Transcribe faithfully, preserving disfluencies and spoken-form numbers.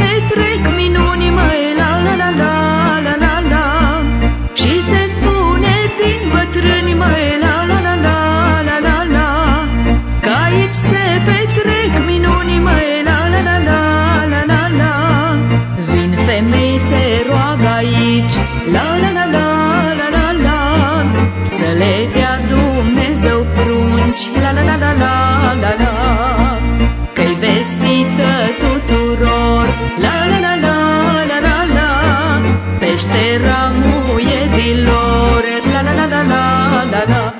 de trec minuni, măi, la la la la la la la. Și se spune din bătrâni, măi, la la la la la la la, că aici se petrec minuni, măi, la la la la la la la. Vin femei, se roagă aici, la la la la la la la, să le dea Dumnezeu prunci, la la la la la la la, că-i vestită tuturor, la la la la la la la, pește ramuierilor, la la la la la la.